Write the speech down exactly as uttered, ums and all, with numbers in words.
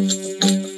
Rohina,